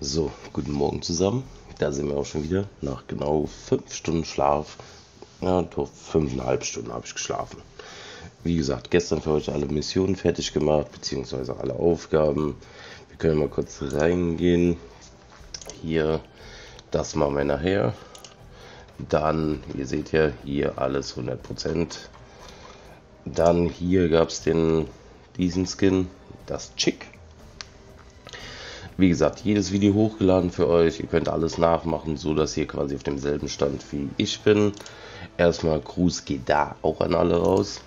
So, guten Morgen zusammen. Da sind wir auch schon wieder nach genau 5 Stunden Schlaf. Ja, doch 5,5 Stunden habe ich geschlafen. Wie gesagt, gestern für heute alle Missionen fertig gemacht, beziehungsweise alle Aufgaben. Wir können mal kurz reingehen. Hier, das machen wir nachher. Dann, ihr seht ja, hier alles 100%. Dann hier gab es diesen Skin, das Chick. Wie gesagt, jedes Video hochgeladen für euch. Ihr könnt alles nachmachen, so dass ihr quasi auf demselben Stand wie ich bin. Erstmal Gruß geht da auch an alle raus.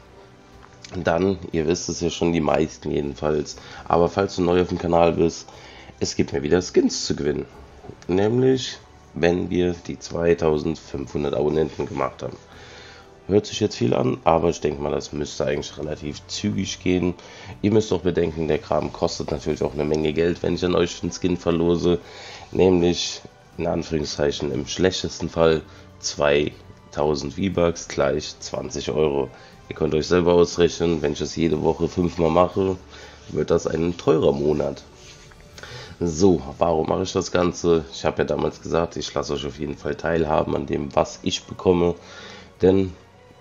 Dann, ihr wisst es ja schon, die meisten jedenfalls. Aber falls du neu auf dem Kanal bist, es gibt mir wieder Skins zu gewinnen. Nämlich, wenn wir die 2500 Abonnenten gemacht haben. Hört sich jetzt viel an, aber ich denke mal, das müsste eigentlich relativ zügig gehen. Ihr müsst auch bedenken, der Kram kostet natürlich auch eine Menge Geld, wenn ich an euch einen Skin verlose. Nämlich, in Anführungszeichen, im schlechtesten Fall 2000 V-Bucks gleich 20 Euro. Ihr könnt euch selber ausrechnen, wenn ich das jede Woche 5-mal mache, wird das ein teurer Monat. So, warum mache ich das Ganze? Ich habe ja damals gesagt, ich lasse euch auf jeden Fall teilhaben an dem, was ich bekomme. Denn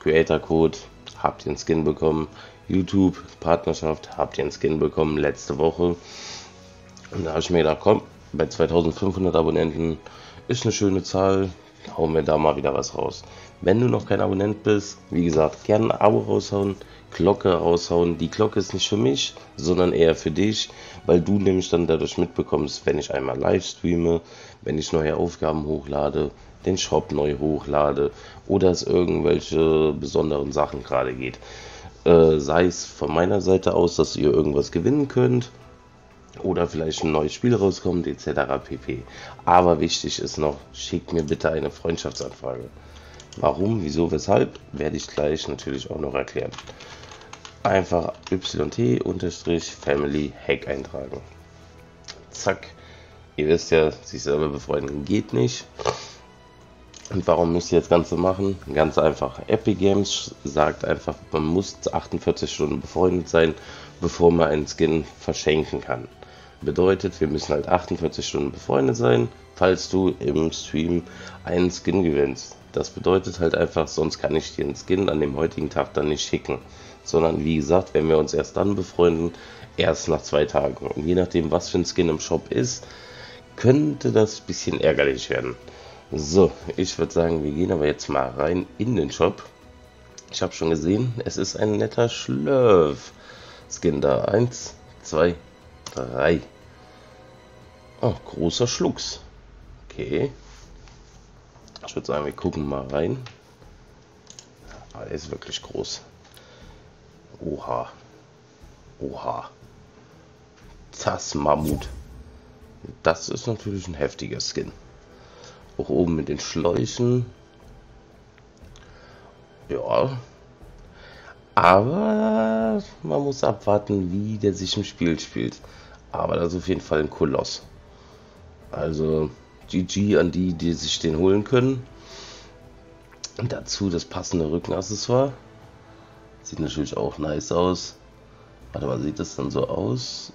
Creator Code, habt ihr einen Skin bekommen, YouTube Partnerschaft, habt ihr einen Skin bekommen letzte Woche. Und da habe ich mir gedacht, komm, bei 2500 Abonnenten ist eine schöne Zahl, hauen wir da mal wieder was raus. Wenn du noch kein Abonnent bist, wie gesagt, gerne ein Abo raushauen, Glocke raushauen. Die Glocke ist nicht für mich, sondern eher für dich, weil du nämlich dann dadurch mitbekommst, wenn ich einmal live streame, wenn ich neue Aufgaben hochlade, den Shop neu hochlade oder es irgendwelche besonderen Sachen gerade geht. Sei es von meiner Seite aus, dass ihr irgendwas gewinnen könnt oder vielleicht ein neues Spiel rauskommt, etc. pp. Aber wichtig ist noch, schickt mir bitte eine Freundschaftsanfrage. Warum, wieso, weshalb, werde ich gleich natürlich auch noch erklären. Einfach YT_FamilyHack eintragen. Zack. Ihr wisst ja, sich selber befreunden geht nicht. Und warum müsst ihr das Ganze machen? Ganz einfach. Epic Games sagt einfach, man muss 48 Stunden befreundet sein, bevor man einen Skin verschenken kann. Bedeutet, wir müssen halt 48 Stunden befreundet sein, falls du im Stream einen Skin gewinnst. Das bedeutet halt einfach, sonst kann ich dir einen Skin an dem heutigen Tag dann nicht schicken. Sondern wie gesagt, wenn wir uns erst dann befreunden, erst nach 2 Tagen. Und je nachdem, was für ein Skin im Shop ist, könnte das ein bisschen ärgerlich werden. So, ich würde sagen, wir gehen aber jetzt mal rein in den Shop. Ich habe schon gesehen, es ist ein netter Schlörf-Skin da. 1, 2, 3. Oh, großer Schlucks. Okay. Ich würde sagen, wir gucken mal rein. Ah, der ist wirklich groß. Oha. Oha. Das Mammut. Das ist natürlich ein heftiger Skin. Auch oben mit den Schläuchen. Ja. Aber man muss abwarten, wie der sich im Spiel spielt. Aber das ist auf jeden Fall ein Koloss. Also GG an die, die sich den holen können. Und dazu das passende Rückenaccessoire. Sieht natürlich auch nice aus. Warte mal, sieht das dann so aus?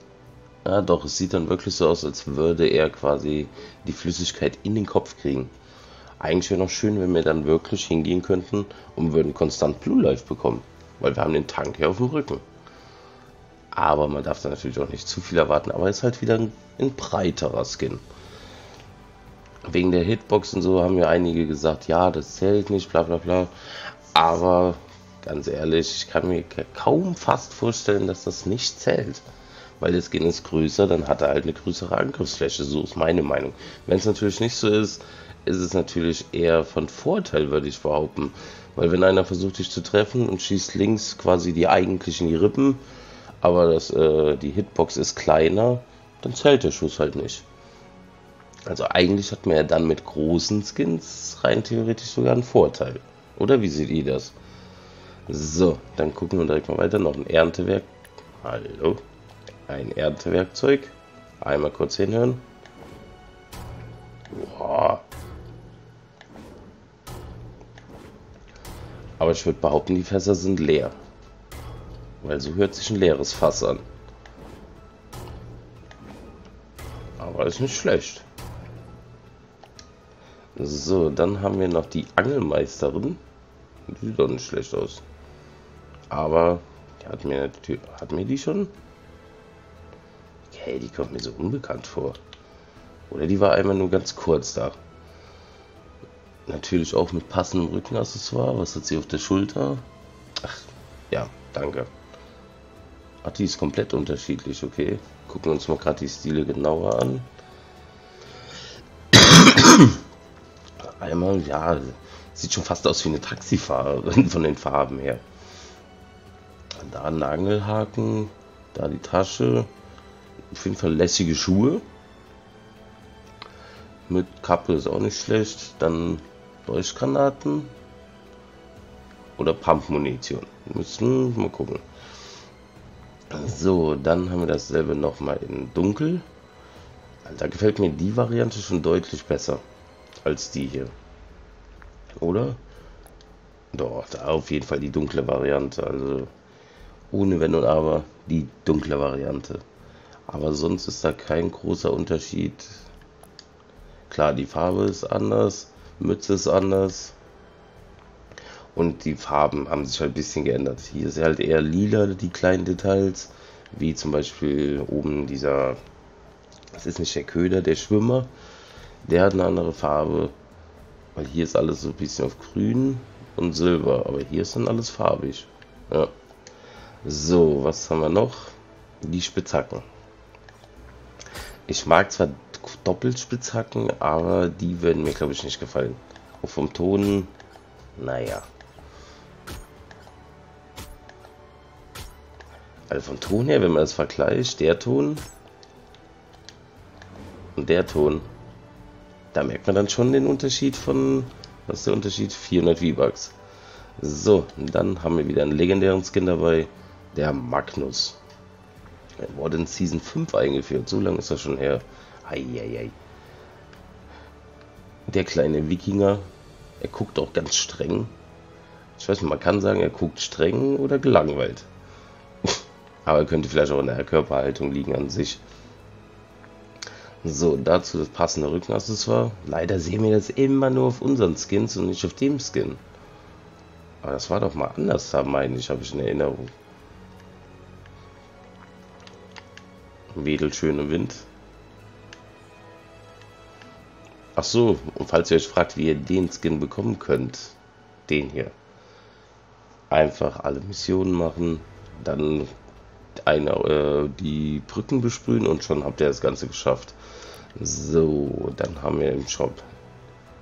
Ja, doch, es sieht dann wirklich so aus, als würde er quasi die Flüssigkeit in den Kopf kriegen. Eigentlich wäre noch schön, wenn wir dann wirklich hingehen könnten und würden konstant Blue Life bekommen, weil wir haben den Tank hier auf dem Rücken. Aber man darf da natürlich auch nicht zu viel erwarten, aber ist halt wieder ein breiterer Skin. Wegen der Hitbox und so haben ja einige gesagt, ja, das zählt nicht, bla bla bla. Aber ganz ehrlich, ich kann mir kaum fast vorstellen, dass das nicht zählt. Weil der Skin ist größer, dann hat er halt eine größere Angriffsfläche, so ist meine Meinung. Wenn es natürlich nicht so ist, ist es natürlich eher von Vorteil, würde ich behaupten. Weil wenn einer versucht, dich zu treffen und schießt links quasi die eigentlich in die Rippen, aber die Hitbox ist kleiner, dann zählt der Schuss halt nicht. Also eigentlich hat man ja dann mit großen Skins rein theoretisch sogar einen Vorteil. Oder wie seht ihr das? So, dann gucken wir direkt mal weiter. Noch ein Erntewerk. Hallo. Ein Erntewerkzeug. Einmal kurz hinhören. Boah. Aber ich würde behaupten, die Fässer sind leer. Weil so hört sich ein leeres Fass an. Aber alles nicht schlecht. So, dann haben wir noch die Angelmeisterin. Sieht doch nicht schlecht aus. Aber die hat mir die schon? Hey, die kommt mir so unbekannt vor. Oder die war einmal nur ganz kurz da. Natürlich auch mit passendem Rückenaccessoire. Was hat sie auf der Schulter? Ach, ja, danke. Ach, die ist komplett unterschiedlich, okay. Gucken wir uns mal gerade die Stile genauer an. Einmal, ja, sieht schon fast aus wie eine Taxifahrerin von den Farben her. Da ein Nagelhaken, da die Tasche. Auf jeden Fall lässige Schuhe. Mit Kappe ist auch nicht schlecht. Dann Leuchtgranaten. Oder Pumpmunition. Müssen wir mal gucken. So, dann haben wir dasselbe nochmal in Dunkel. Da gefällt mir die Variante schon deutlich besser als die hier. Oder? Doch, da auf jeden Fall die dunkle Variante. Also ohne Wenn und Aber die dunkle Variante. Aber sonst ist da kein großer Unterschied. Klar, die Farbe ist anders, Mütze ist anders und die Farben haben sich halt ein bisschen geändert. Hier ist halt eher lila, die kleinen Details, wie zum Beispiel oben dieser, das ist nicht der Köder, der Schwimmer, der hat eine andere Farbe, weil hier ist alles so ein bisschen auf grün und silber, aber hier ist dann alles farbig. Ja. So, was haben wir noch? Die Spitzhacken. Ich mag zwar Doppelspitzhacken, aber die werden mir, glaube ich, nicht gefallen. Auch vom Ton, naja. Also vom Ton her, wenn man das vergleicht, der Ton und der Ton, da merkt man dann schon den Unterschied von, was ist der Unterschied? 400 V-Bucks. So, dann haben wir wieder einen legendären Skin dabei, der Magnus. Er wurde in Season 5 eingeführt, so lange ist das schon her. Eieiei. Der kleine Wikinger, er guckt auch ganz streng. Ich weiß nicht, man kann sagen, er guckt streng oder gelangweilt. Aber könnte vielleicht auch in der Körperhaltung liegen an sich. So, dazu das passende Rückenaccessoire. Leider sehen wir das immer nur auf unseren Skins und nicht auf dem Skin. Aber das war doch mal anders, da meine ich, habe ich in Erinnerung. Wedel schön im Wind. Ach so, und falls ihr euch fragt, wie ihr den Skin bekommen könnt, den hier. Einfach alle Missionen machen, dann die Brücken besprühen und schon habt ihr das Ganze geschafft. So, dann haben wir im Shop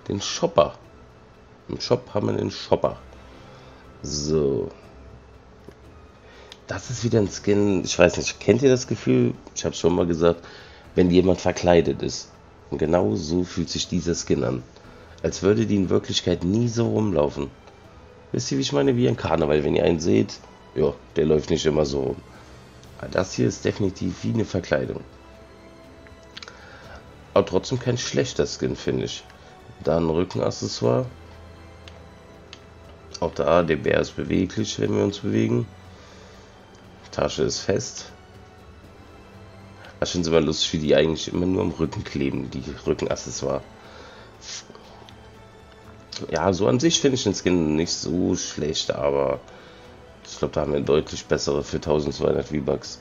den Shopper. Im Shop haben wir den Shopper. So. Das ist wieder ein Skin, ich weiß nicht, kennt ihr das Gefühl? Ich habe schon mal gesagt, wenn jemand verkleidet ist. Und genau so fühlt sich dieser Skin an. Als würde die in Wirklichkeit nie so rumlaufen. Wisst ihr, wie ich meine? Wie ein Karneval, wenn ihr einen seht, ja, der läuft nicht immer so rum. Aber das hier ist definitiv wie eine Verkleidung. Aber trotzdem kein schlechter Skin, finde ich. Dann Rückenaccessoire. Auch da, der Bär ist beweglich, wenn wir uns bewegen. Tasche ist fest. Ich finde es immer lustig, wie die eigentlich immer nur am Rücken kleben, die Rückenaccessoire. Ja, so an sich finde ich den Skin nicht so schlecht, aber ich glaube, da haben wir deutlich bessere für 1200 V-Bucks.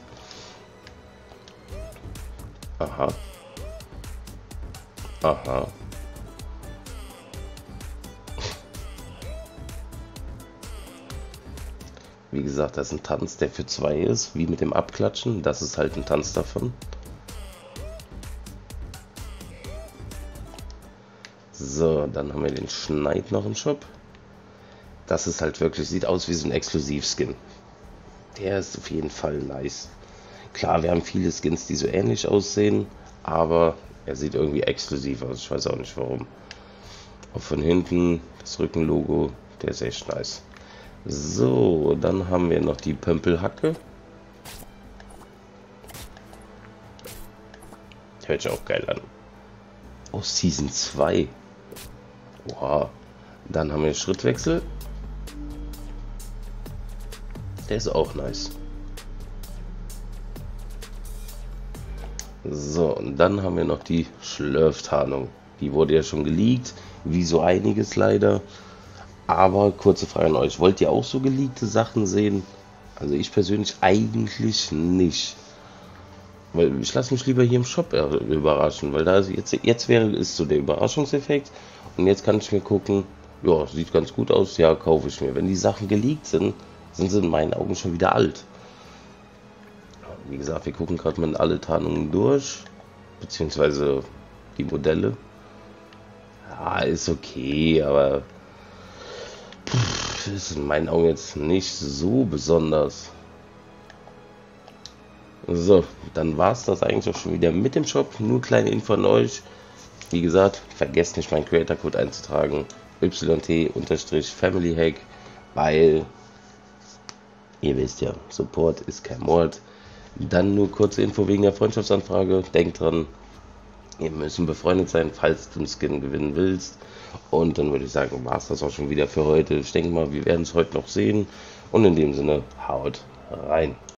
Aha. Aha. Wie gesagt, das ist ein Tanz, der für zwei ist, wie mit dem Abklatschen. Das ist halt ein Tanz davon. So, dann haben wir den Schneid noch im Shop. Das ist halt wirklich, sieht aus wie so ein Exklusivskin. Der ist auf jeden Fall nice. Klar, wir haben viele Skins, die so ähnlich aussehen, aber er sieht irgendwie exklusiv aus. Ich weiß auch nicht warum. Auch von hinten, das Rückenlogo, der ist echt nice. So, dann haben wir noch die Pömpelhacke. Hört sich auch geil an. Oh, Season 2. Wow. Dann haben wir Schrittwechsel. Der ist auch nice. So, und dann haben wir noch die Schlörf-Tarnung. Die wurde ja schon geleakt, wie so einiges leider. Aber kurze Frage an euch, wollt ihr auch so geleakte Sachen sehen? Also ich persönlich eigentlich nicht. Weil ich lasse mich lieber hier im Shop überraschen, weil da jetzt wäre es so der Überraschungseffekt. Und jetzt kann ich mir gucken, ja, sieht ganz gut aus, ja, kaufe ich mir. Wenn die Sachen geleakt sind, sind sie in meinen Augen schon wieder alt. Wie gesagt, wir gucken gerade mal alle Tarnungen durch, beziehungsweise die Modelle. Ja, ist okay, aber ist in meinen Augen jetzt nicht so besonders. So, dann war es das eigentlich auch schon wieder mit dem Shop. Nur kleine Info an euch. Wie gesagt, vergesst nicht meinen Creator-Code einzutragen. YT_FamilyHack, weil ihr wisst ja, Support ist kein Mord. Dann nur kurze Info wegen der Freundschaftsanfrage. Denkt dran, ihr müsst befreundet sein, falls du einen Skin gewinnen willst. Und dann würde ich sagen, war es das auch schon wieder für heute. Ich denke mal, wir werden es heute noch sehen. Und in dem Sinne, haut rein.